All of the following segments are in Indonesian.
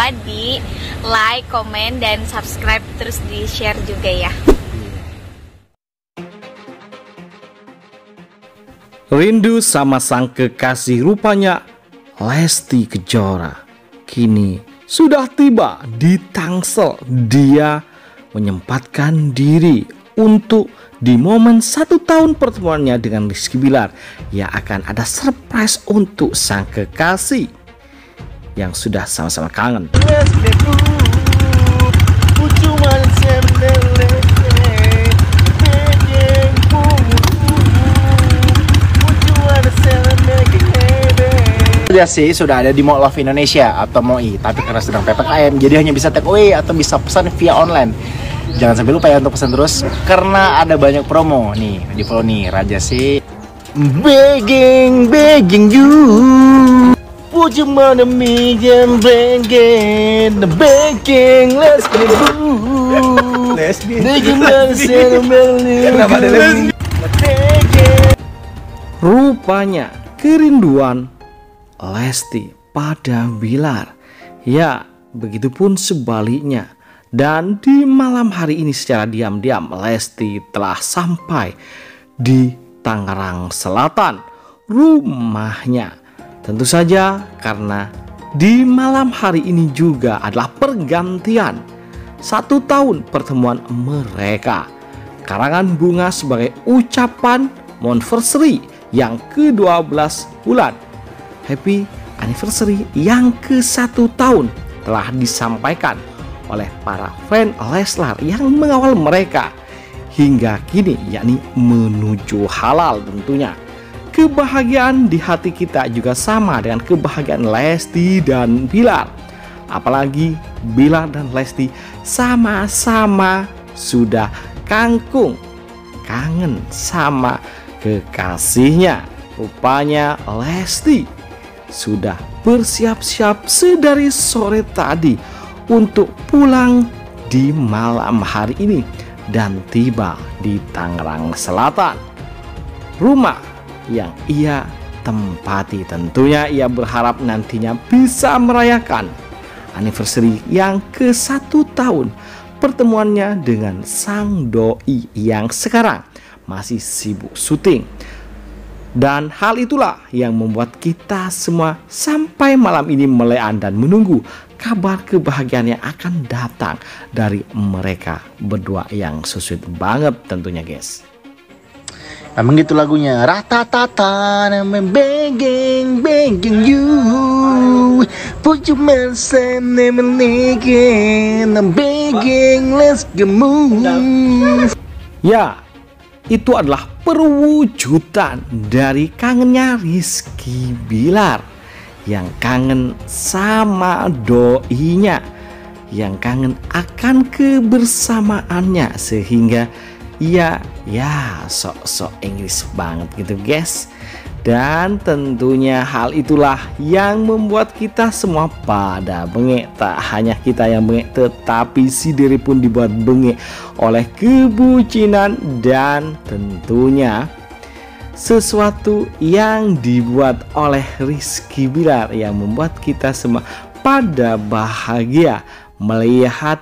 lupa di like, komen, dan subscribe, terus di share juga ya. Rindu sama sang kekasih rupanya Lesti Kejora kini sudah tiba di Tangsel. Dia menyempatkan diri untuk di momen 1 tahun pertemuannya dengan Rizky Billar, ya akan ada surprise untuk sang kekasih yang sudah sama-sama kangen. Sudah sih, sudah ada di Mall of Indonesia atau MOI, tapi karena sedang PPKM jadi hanya bisa take away atau bisa pesan via online. Jangan sampai lupa ya untuk pesan terus karena ada banyak promo nih. Di follow nih Raja sih. Begging you. Would you wanna me and begging let's be boo. Let's be. Rupanya kerinduan Lesti pada Billar, ya begitupun sebaliknya. Dan di malam hari ini secara diam-diam Lesti telah sampai di Tangerang Selatan, rumahnya. Tentu saja karena di malam hari ini juga adalah pergantian 1 tahun pertemuan mereka. Karangan bunga sebagai ucapan anniversary yang ke-12 bulan. Happy anniversary yang ke-1 tahun telah disampaikan oleh para fan Leslar yang mengawal mereka hingga kini, yakni menuju halal tentunya. Kebahagiaan di hati kita juga sama dengan kebahagiaan Lesti dan Billar. Apalagi Billar dan Lesti sama-sama sudah kangen sama kekasihnya. Rupanya Lesti sudah bersiap-siap sedari sore tadi untuk pulang di malam hari ini dan tiba di Tangerang Selatan, rumah yang ia tempati. Tentunya ia berharap nantinya bisa merayakan anniversary yang ke-1 tahun pertemuannya dengan sang doi yang sekarang masih sibuk syuting. Dan hal itulah yang membuat kita semua sampai malam ini melean dan menunggu kabar kebahagiaan yang akan datang dari mereka berdua yang sweet banget tentunya, guys. Namun gitu lagunya, ratatata, I'm begging you, put your hands and I'm begging, let's get moving. Ya, itu adalah perwujudan dari kangennya Rizky Billar yang kangen sama doinya, yang kangen akan kebersamaannya, sehingga ia ya sok-sok Inggris banget gitu, guys. Dan tentunya hal itulah yang membuat kita semua pada bengek. Tak hanya kita yang bengek, tetapi si diri pun dibuat bengek oleh kebucinan dan tentunya sesuatu yang dibuat oleh Rizky Billar yang membuat kita semua pada bahagia melihat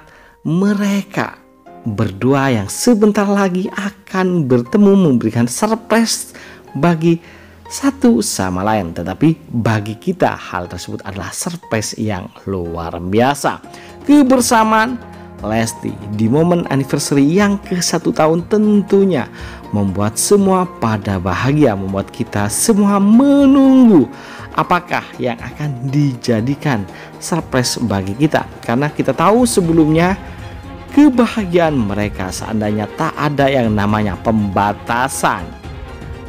mereka berdua yang sebentar lagi akan bertemu, memberikan surprise bagi satu sama lain. Tetapi bagi kita hal tersebut adalah surprise yang luar biasa. Kebersamaan Lesti di momen anniversary yang ke-1 tahun tentunya membuat semua pada bahagia, membuat kita semua menunggu apakah yang akan dijadikan surprise bagi kita. Karena kita tahu sebelumnya kebahagiaan mereka seandainya tak ada yang namanya pembatasan,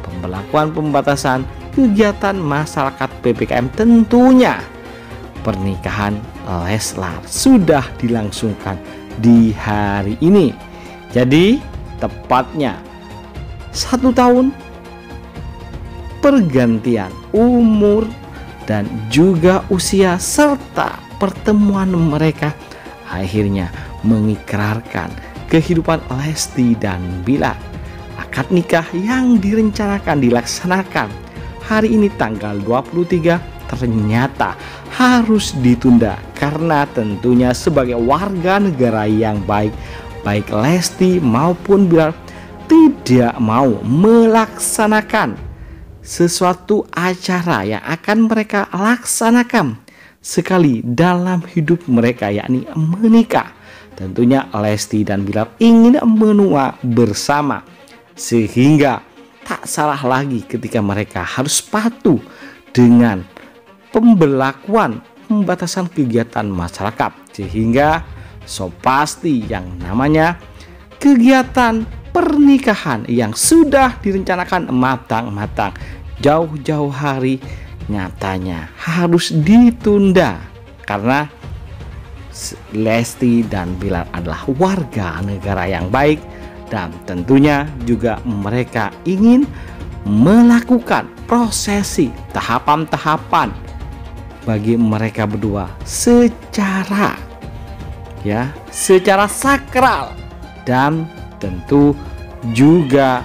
pemberlakuan pembatasan kegiatan masyarakat PPKM. Tentunya pernikahan Leslar sudah dilangsungkan di hari ini. Jadi tepatnya 1 tahun pergantian umur dan juga usia serta pertemuan mereka akhirnya mengikrarkan kehidupan Lesti dan Billar. Akad nikah yang direncanakan dilaksanakan hari ini tanggal 23 ternyata harus ditunda karena tentunya sebagai warga negara yang baik, baik Lesti maupun Billar tidak mau melaksanakan sesuatu acara yang akan mereka laksanakan sekali dalam hidup mereka, yakni menikah. Tentunya Lesti dan Billar ingin menua bersama, sehingga tak salah lagi ketika mereka harus patuh dengan pembelakuan pembatasan kegiatan masyarakat, sehingga so pasti yang namanya kegiatan pernikahan yang sudah direncanakan matang-matang jauh-jauh hari nyatanya harus ditunda karena Lesti dan Billar adalah warga negara yang baik dan tentunya juga mereka ingin melakukan prosesi tahapan-tahapan bagi mereka berdua secara secara sakral dan tentu juga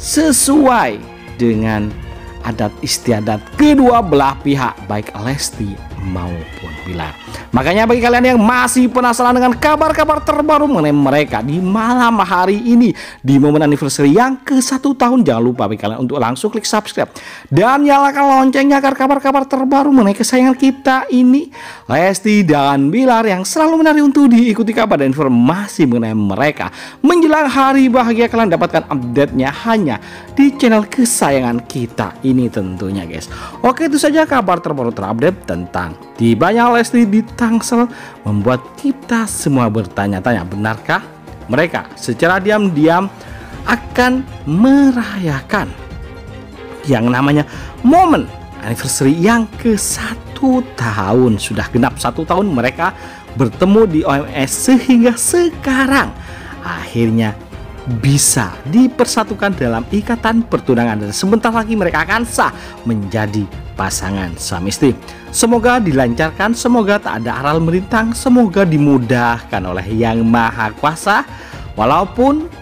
sesuai dengan adat istiadat kedua belah pihak baik Lesti maupun Billar. Makanya bagi kalian yang masih penasaran dengan kabar-kabar terbaru mengenai mereka di malam hari ini di momen anniversary yang ke-1 tahun, jangan lupa bagi kalian untuk langsung klik subscribe dan nyalakan loncengnya agar kabar-kabar terbaru mengenai kesayangan kita ini Lesti dan Billar yang selalu menarik untuk diikuti kabar dan informasi mengenai mereka menjelang hari bahagia kalian dapatkan update-nya hanya di channel kesayangan kita ini tentunya guys. Oke, itu saja kabar terbaru terupdate tentang tibanya Lesti di Tangsel membuat kita semua bertanya-tanya, benarkah mereka secara diam-diam akan merayakan yang namanya momen anniversary yang ke-1 tahun. Sudah genap 1 tahun mereka bertemu di OMS sehingga sekarang akhirnya bisa dipersatukan dalam ikatan pertunangan dan sebentar lagi mereka akan sah menjadi pasangan suami istri. Semoga dilancarkan, semoga tak ada aral merintang, semoga dimudahkan oleh Yang Maha Kuasa. Walaupun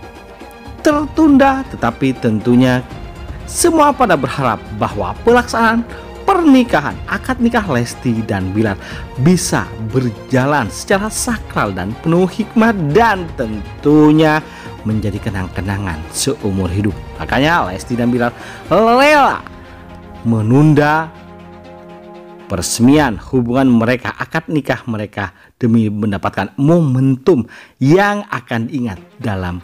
tertunda, tetapi tentunya semua pada berharap bahwa pelaksanaan pernikahan akad nikah Lesti dan Billar bisa berjalan secara sakral dan penuh hikmah dan tentunya menjadi kenang-kenangan seumur hidup. Makanya Lesti dan Billar rela menunda peresmian hubungan mereka, akad nikah mereka demi mendapatkan momentum yang akan diingat dalam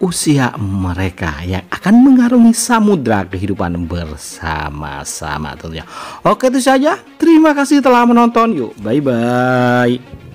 usia mereka yang akan mengarungi samudra kehidupan bersama-sama tentunya. Oke, itu saja. Terima kasih telah menonton. Yuk, bye-bye.